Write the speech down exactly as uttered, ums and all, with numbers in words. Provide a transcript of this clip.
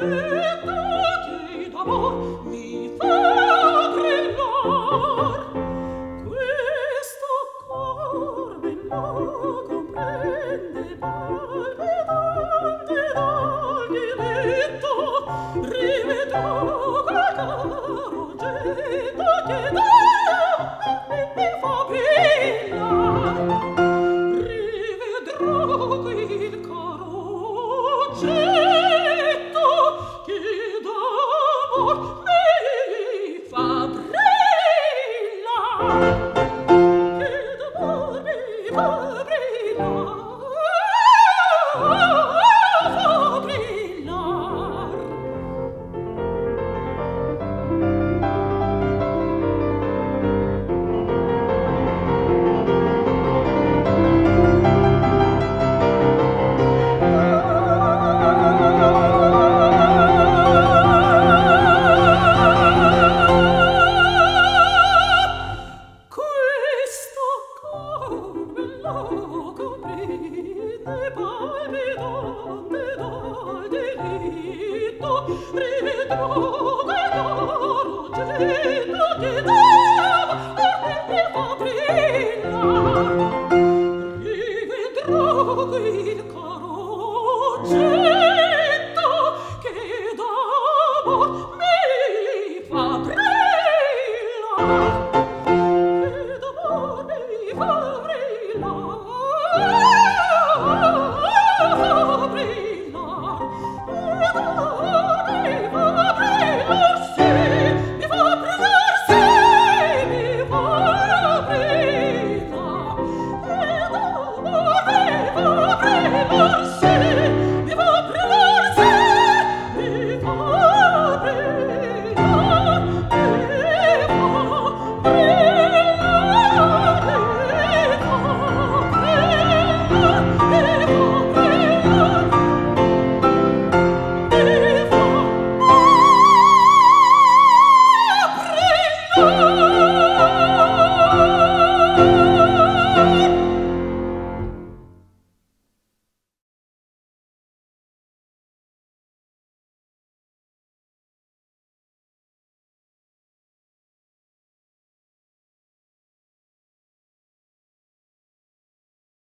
Rivedrò il caro cielo.